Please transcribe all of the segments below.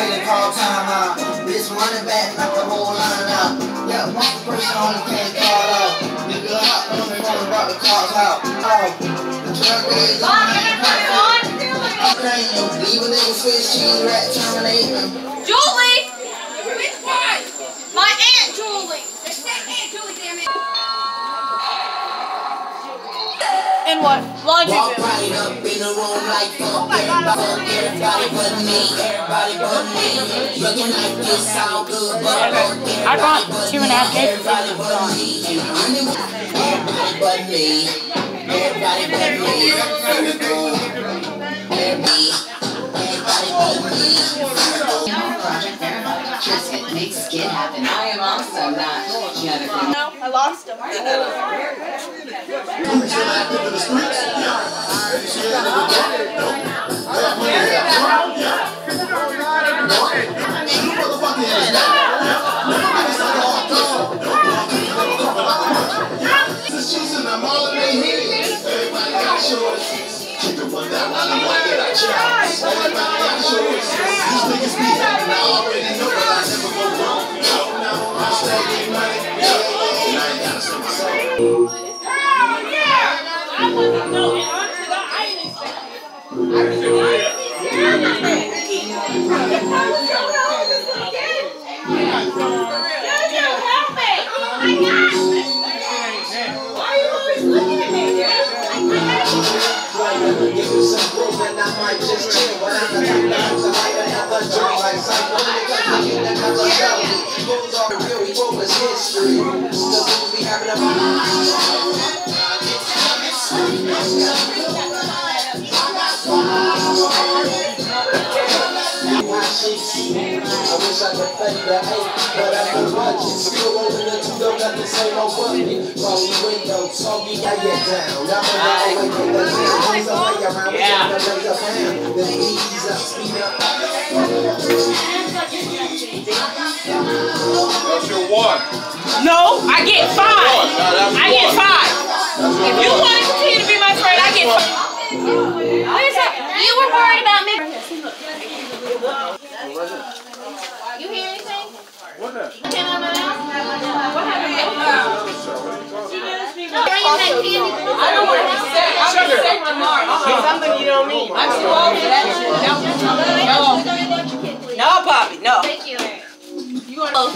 finna call time out. Bitch running back like the whole line out. Yeah, one person only can't call out. Nigga, hop on the phone about the cars out. Oh, the drug days on the platform. I'm playing you, even nigga switch cheese rat terminating. Julie! Which one? My Aunt Julie! It's that Aunt Julie, damn it! And what? Laundry bill. In a room like fuck, everybody but me, looking like this sound good, but I brought 2.5 days. Everybody but me, just it makes it happen. I am also not genetically. No, I lost him. No, I get 5. I get 5. If you want to continue to be my friend, I get 5. You were worried about me. You hear anything? What the? What happened? I don't want to be sick. I'm going to sick tomorrow. Something you don't need. I'm too old for that shit. No. No, Poppy. No. Thank you. You want to...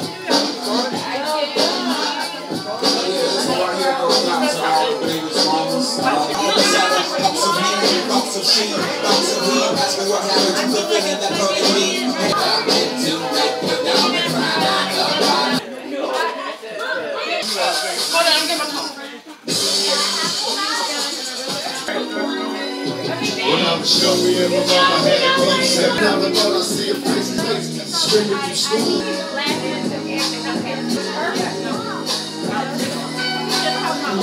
Show me every mama had a piece. Every time I thought I see a face, screaming from school. I'm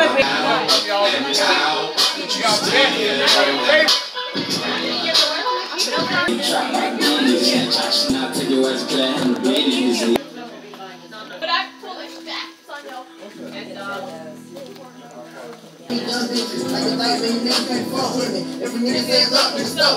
a big one. But I pull it back, so I know. And, like a lightning, they can't fall with me. Every minute they love me, so.